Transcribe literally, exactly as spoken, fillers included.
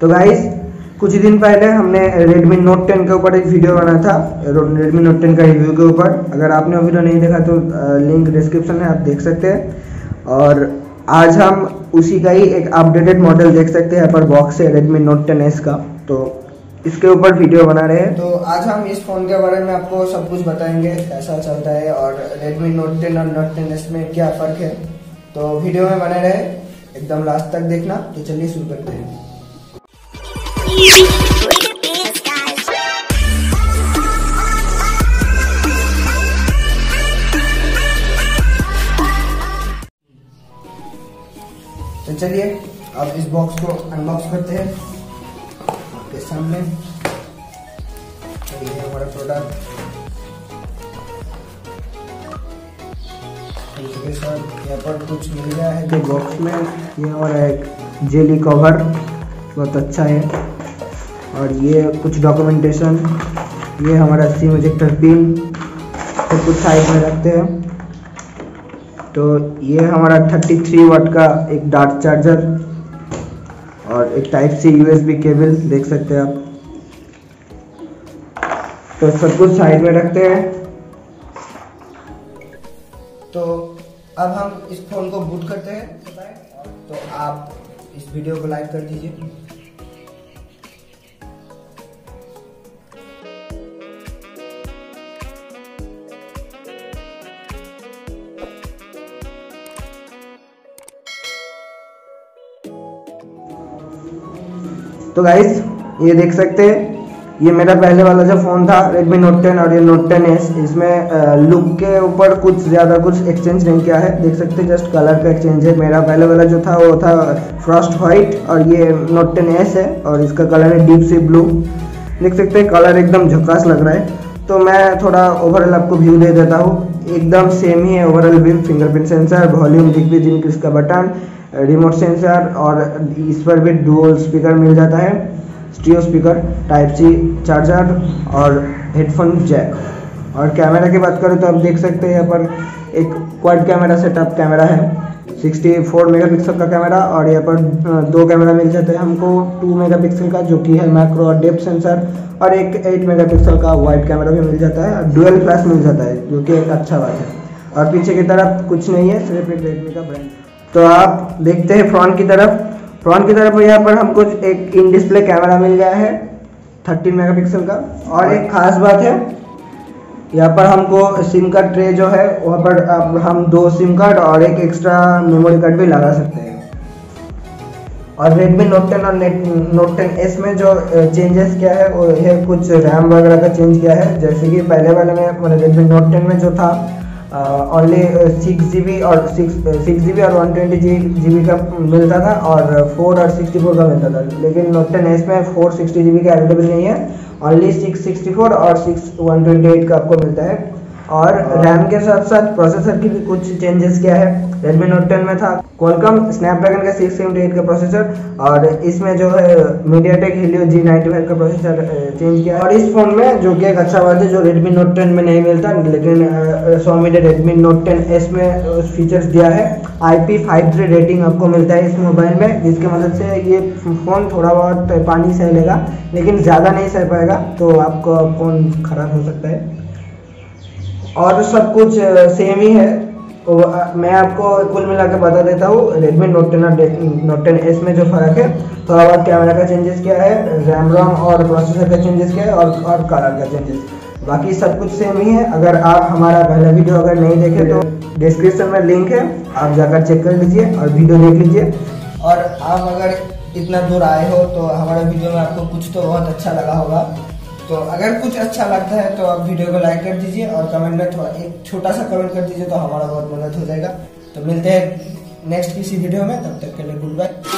तो गाइस कुछ दिन पहले हमने Redmi Note टेन के ऊपर एक वीडियो बनाया था, Redmi Note टेन का रिव्यू के ऊपर। अगर आपने वो वीडियो नहीं देखा तो लिंक डिस्क्रिप्शन में आप देख सकते हैं। और आज हम उसी का ही एक अपडेटेड मॉडल देख सकते हैं पर बॉक्स से Redmi Note टेन एस का, तो इसके ऊपर वीडियो बना रहे हैं। तो आज हम इस फोन के बारे में आपको सब कुछ बताएंगे, कैसा चलता है और Redmi Note टेन और Note टेन एस में क्या फर्क है। तो वीडियो में बने रहे, एकदम लास्ट तक देखना। तो चलिए शुरू करते हैं। तो चलिए अब इस बॉक्स को अनबॉक्स करते हैं आपके सामने। ये हमारा प्रोडक्ट इसके साथ यहाँ पर कुछ मिल गया है। तो बॉक्स में ये हमारा एक जेली कवर बहुत अच्छा है, और ये कुछ डॉक्यूमेंटेशन, ये हमारा सिम इजेक्टर पिन सब कुछ साइड में रखते हैं। तो ये हमारा तैंतीस वाट का एक डार्ट चार्जर और एक टाइप सी यूएसबी केबल देख सकते हैं आप। तो सब कुछ साइड में रखते हैं। तो अब हम इस फोन को बूट करते हैं। तो आप इस वीडियो को लाइक कर दीजिए। तो गाइस ये देख सकते हैं, ये मेरा पहले वाला जो फ़ोन था Redmi Note टेन और ये Note टेन एस, इसमें लुक के ऊपर कुछ ज़्यादा कुछ एक्सचेंज नहीं किया है। देख सकते हैं जस्ट कलर का एक्सचेंज है। मेरा पहले वाला जो था वो था फ्रॉस्ट वाइट और ये Note टेन एस है और इसका कलर है डीप सी ब्लू। देख सकते हैं कलर एकदम झकास लग रहा है। तो मैं थोड़ा ओवरऑल आपको व्यू दे देता हूँ। एकदम सेम ही है overall view. Fingerprint sensor, volume डिग्री जिंक इसका बटन, रिमोट सेंसर, और इस पर भी डुअल स्पीकर मिल जाता है, stereo speaker, type C charger और हेडफोन जैक। और कैमरा की बात करें तो आप देख सकते हैं यहाँ पर एक क्वाड कैमरा सेटअप कैमरा है, चौंसठ मेगापिक्सल का कैमरा, और यहाँ पर दो कैमरा मिल जाते हैं हमको, दो मेगापिक्सल का जो कि है मैक्रो और डेप्थ सेंसर, और एक आठ मेगापिक्सल का वाइड कैमरा भी मिल जाता है, और डुअल फ्लैश मिल जाता है जो कि एक अच्छा बात है। और पीछे की तरफ कुछ नहीं है, सिर्फ एक रेडमी का ब्रांड। तो आप देखते हैं फ्रंट की तरफ। फ्रंट की तरफ यहाँ पर हमको एक इन डिस्प्ले कैमरा मिल गया है तेरह मेगापिक्सल का। और एक ख़ास बात है, यहाँ पर हमको सिम कार्ड ट्रे जो है वहाँ पर आप हम दो सिम कार्ड और एक एक्स्ट्रा मेमोरी कार्ड भी लगा सकते हैं। और Redmi Note टेन और Note टेन एस में जो चेंजेस किया है वो है कुछ रैम वगैरह का चेंज किया है। जैसे कि पहले वाले में मतलब Redmi Note टेन में जो था ओनली सिक्स जी बी और सिक्स सिक्स जी बी और one twenty G G B का मिलता था, और फोर और सिक्सटी फोर का मिलता था। लेकिन Note टेन एस में फोर सिक्सटी जी बी का अवेलेबल नहीं है, ओनली सिक्स सिक्सटी फोर और सिक्स वन ट्वेंटी एट का आपको मिलता है। और रैम के साथ साथ प्रोसेसर की भी कुछ चेंजेस किया है। Redmi Note टेन में था Qualcomm Snapdragon का सिक्स सेवेंटी एट का प्रोसेसर, और इसमें जो है MediaTek Helio G ninety five का प्रोसेसर चेंज किया है। और इस फोन में जो कि एक अच्छा बात है जो Redmi Note टेन में नहीं मिलता, लेकिन Xiaomi ने Redmi Note टेन एस में फीचर्स दिया है। I P fifty three rating आपको मिलता है इस मोबाइल में, जिसके मदद से ये फ़ोन थोड़ा बहुत पानी सह लेगा लेकिन ज़्यादा नहीं सह पाएगा, तो आपका फ़ोन ख़राब हो सकता है। और सब कुछ सेम ही है। मैं आपको कुल मिलाकर बता देता हूँ Redmi Note टेन और Note टेन एस में जो फ़र्क है, थोड़ा बहुत कैमरा का चेंजेस किया है, रैम रोम और प्रोसेसर का चेंजेस किया है, और और कलर का चेंजेस, बाकी सब कुछ सेम ही है। अगर आप हमारा पहला वीडियो अगर नहीं देखे तो डिस्क्रिप्शन में लिंक है, आप जाकर चेक कर लीजिए और वीडियो देख लीजिए। और आप अगर इतना दूर आए हो तो हमारा वीडियो में आपको कुछ तो बहुत अच्छा लगा होगा। तो अगर कुछ अच्छा लगता है तो आप वीडियो को लाइक कर दीजिए और कमेंट में थोड़ा एक छोटा सा कमेंट कर दीजिए, तो हमारा बहुत मदद हो जाएगा। तो मिलते हैं नेक्स्ट किसी वीडियो में, तब तक के लिए गुड बाय।